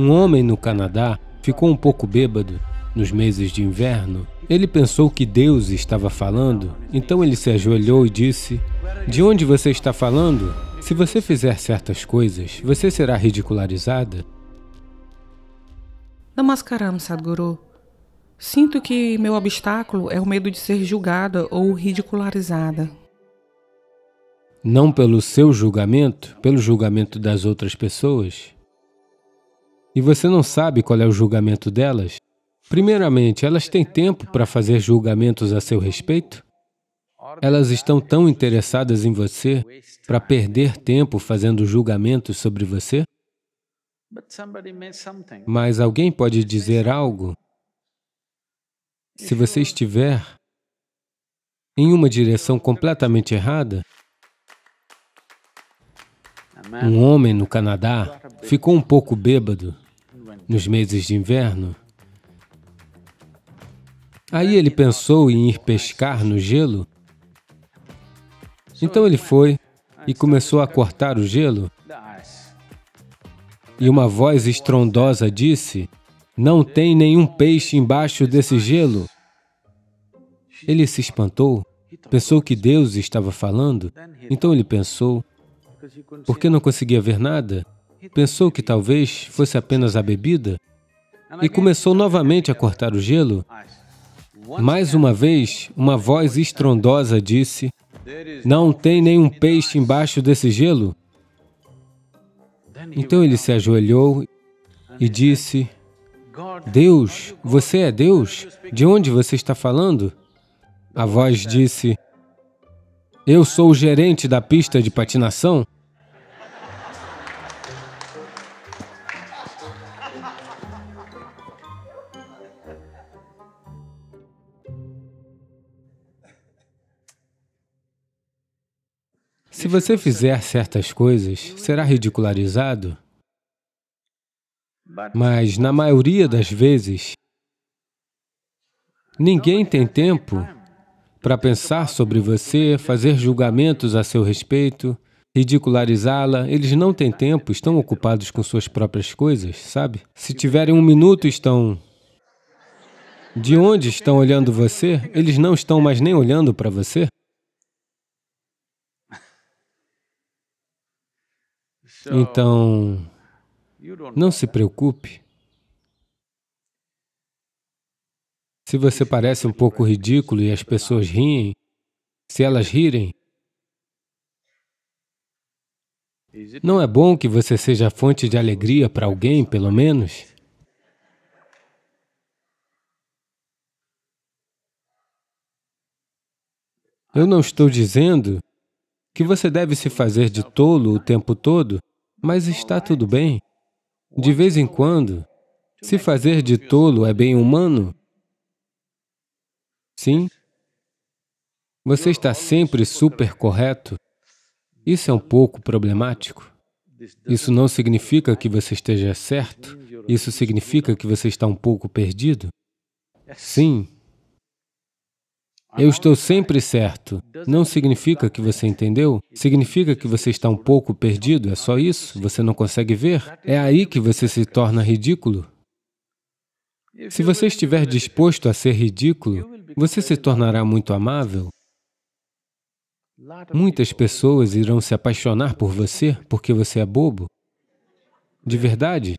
Um homem no Canadá ficou um pouco bêbado. Nos meses de inverno, ele pensou que Deus estava falando, então ele se ajoelhou e disse: "De onde você está falando? Se você fizer certas coisas, você será ridicularizada." Namaskaram, Sadhguru. Sinto que meu obstáculo é o medo de ser julgada ou ridicularizada. Não pelo seu julgamento, pelo julgamento das outras pessoas. E você não sabe qual é o julgamento delas? Primeiramente, elas têm tempo para fazer julgamentos a seu respeito? Elas estão tão interessadas em você para perder tempo fazendo julgamentos sobre você? Mas alguém pode dizer algo. Se você estiver em uma direção completamente errada... Um homem no Canadá ficou um pouco bêbado nos meses de inverno. Aí ele pensou em ir pescar no gelo. Então ele foi e começou a cortar o gelo. E uma voz estrondosa disse: "Não tem nenhum peixe embaixo desse gelo." Ele se espantou, pensou que Deus estava falando. Então ele pensou, porque não conseguia ver nada, pensou que talvez fosse apenas a bebida e começou novamente a cortar o gelo. Mais uma vez, uma voz estrondosa disse: "Não tem nenhum peixe embaixo desse gelo." Então ele se ajoelhou e disse: "Deus, você é Deus? De onde você está falando?" A voz disse: "Eu sou o gerente da pista de patinação." Se você fizer certas coisas, será ridicularizado. Mas, na maioria das vezes, ninguém tem tempo para pensar sobre você, fazer julgamentos a seu respeito, ridicularizá-la. Eles não têm tempo, estão ocupados com suas próprias coisas, sabe? Se tiverem um minuto, estão... De onde estão olhando você? Eles não estão mais nem olhando para você. Então, não se preocupe. Se você parece um pouco ridículo e as pessoas riem, se elas rirem, não é bom que você seja fonte de alegria para alguém, pelo menos? Eu não estou dizendo que você deve se fazer de tolo o tempo todo, mas está tudo bem. De vez em quando, se fazer de tolo é bem humano. Sim, você está sempre super correto. Isso é um pouco problemático. Isso não significa que você esteja certo. Isso significa que você está um pouco perdido. Sim, eu estou sempre certo. Não significa que você entendeu. Significa que você está um pouco perdido. É só isso. Você não consegue ver. É aí que você se torna ridículo. Se você estiver disposto a ser ridículo, você se tornará muito amável. Muitas pessoas irão se apaixonar por você porque você é bobo. De verdade.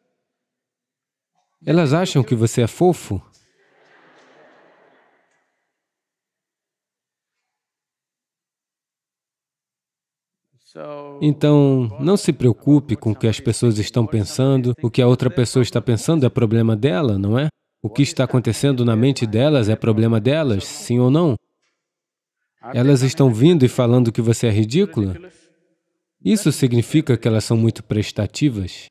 Elas acham que você é fofo. Então, não se preocupe com o que as pessoas estão pensando. O que a outra pessoa está pensando é problema dela, não é? O que está acontecendo na mente delas é problema delas, sim ou não? Elas estão vindo e falando que você é ridícula? Isso significa que elas são muito prestativas.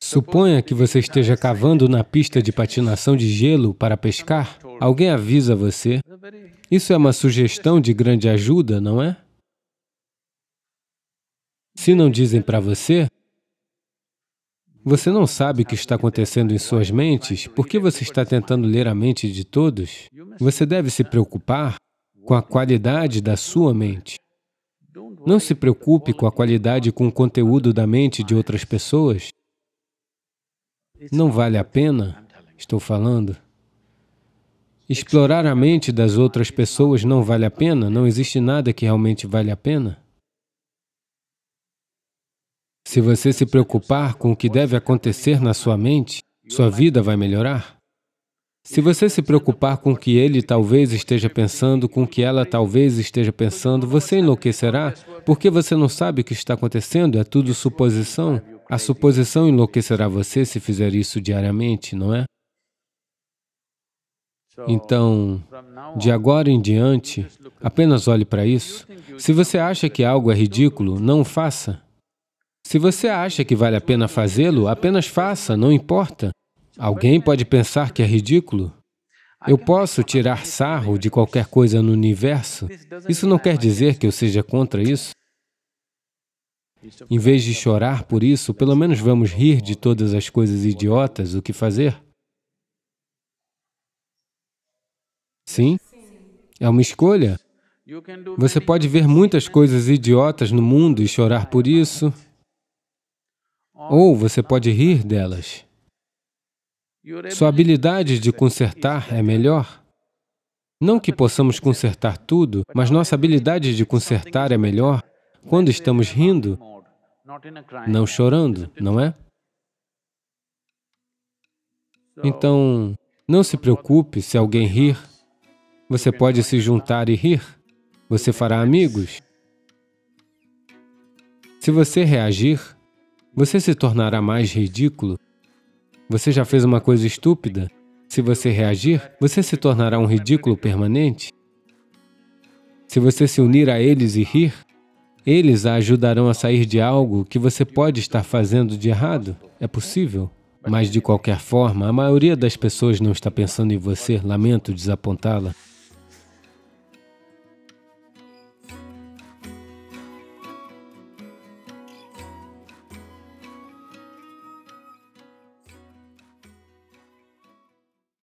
Suponha que você esteja cavando na pista de patinação de gelo para pescar. Alguém avisa você. Isso é uma sugestão de grande ajuda, não é? Se não dizem para você, você não sabe o que está acontecendo em suas mentes, porque você está tentando ler a mente de todos. Você deve se preocupar com a qualidade da sua mente. Não se preocupe com a qualidade e com o conteúdo da mente de outras pessoas. Não vale a pena, estou falando. Explorar a mente das outras pessoas não vale a pena? Não existe nada que realmente vale a pena? Se você se preocupar com o que deve acontecer na sua mente, sua vida vai melhorar. Se você se preocupar com o que ele talvez esteja pensando, com o que ela talvez esteja pensando, você enlouquecerá, porque você não sabe o que está acontecendo, é tudo suposição. A suposição enlouquecerá você se fizer isso diariamente, não é? Então, de agora em diante, apenas olhe para isso. Se você acha que algo é ridículo, não o faça. Se você acha que vale a pena fazê-lo, apenas faça, não importa. Alguém pode pensar que é ridículo. Eu posso tirar sarro de qualquer coisa no universo. Isso não quer dizer que eu seja contra isso. Em vez de chorar por isso, pelo menos vamos rir de todas as coisas idiotas, o que fazer? Sim, é uma escolha. Você pode ver muitas coisas idiotas no mundo e chorar por isso, ou você pode rir delas. Sua habilidade de consertar é melhor. Não que possamos consertar tudo, mas nossa habilidade de consertar é melhor quando estamos rindo, não chorando, não é? Então, não se preocupe se alguém rir. Você pode se juntar e rir. Você fará amigos. Se você reagir, você se tornará mais ridículo. Você já fez uma coisa estúpida. Se você reagir, você se tornará um ridículo permanente. Se você se unir a eles e rir, eles a ajudarão a sair de algo que você pode estar fazendo de errado. É possível. Mas, de qualquer forma, a maioria das pessoas não está pensando em você. Lamento desapontá-la.